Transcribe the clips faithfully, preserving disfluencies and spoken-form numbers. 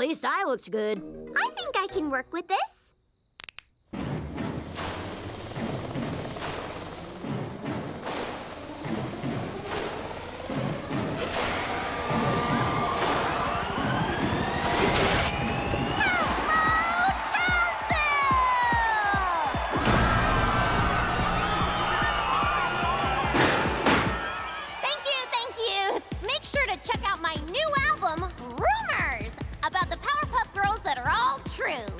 At least I looked good. I think I can work with this. About the Powerpuff Girls that are all true.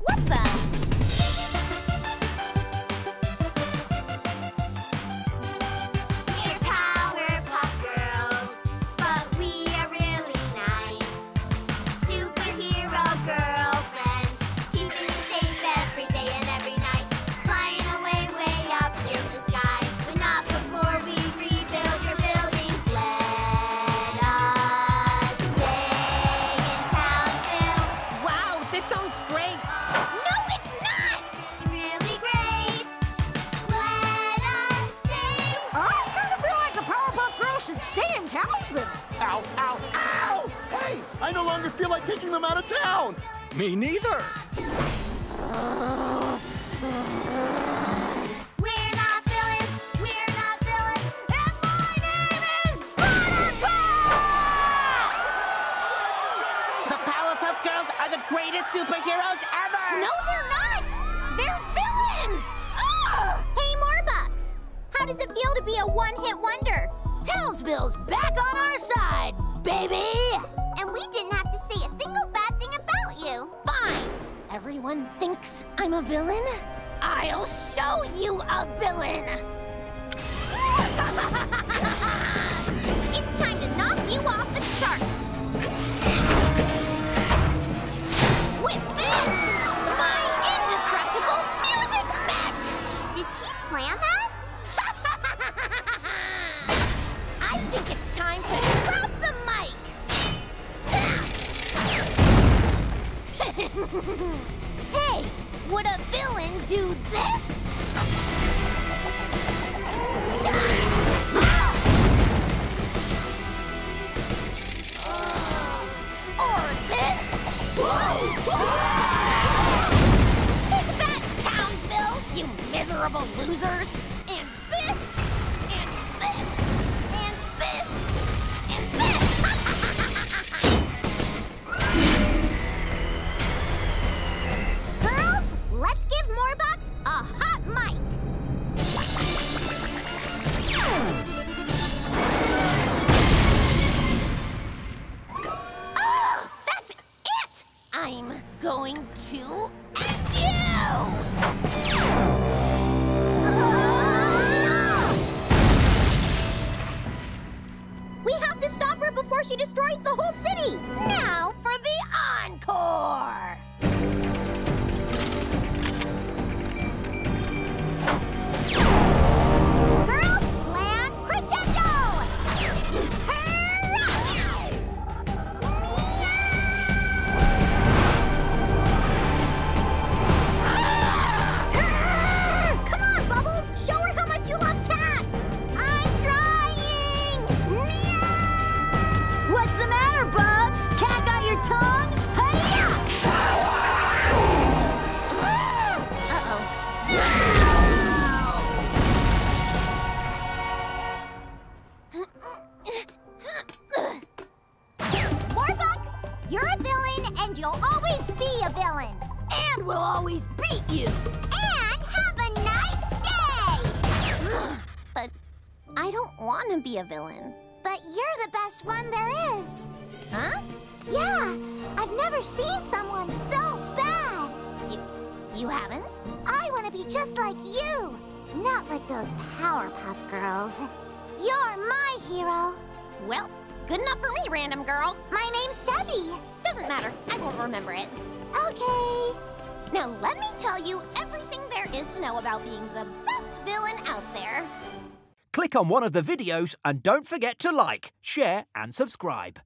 What the? We're Powerpuff Girls, but we are really nice. Superhero girlfriends, keeping you safe every day and every night. Flying away, way up in the sky, but not before we rebuild your buildings. Townsville. Ow, ow, ow! Hey, I no longer feel like taking them out of town. Me neither. We're not villains. We're not villains. And my name is Buttercup! The Powerpuff Girls are the greatest superheroes ever. No, they're not. They're villains. Oh! Hey, Morbucks, how does it feel to be a one-hit wonder? Townsville's back on our side, baby! And we didn't have to say a single bad thing about you. Fine! Everyone thinks I'm a villain? I'll show you a villain! It's time to knock you off the chart! With this! My indestructible music mech! Did she plan that? I think it's time to drop the mic! Hey, would a villain do this? Or this? Take that, Townsville, you miserable losers! And this! Going to end you! We have to stop her before she destroys the whole city! Now for the encore! Girls, slam crescendo! Villain. But you're the best one there is. Huh? Yeah, I've never seen someone so bad. You, you haven't? I want to be just like you. Not like those Powerpuff Girls. You're my hero. Well, good enough for me, random girl. My name's Debbie. Doesn't matter. I won't remember it. Okay. Now let me tell you everything there is to know about being the best villain out there. Click on one of the videos and don't forget to like, share and subscribe.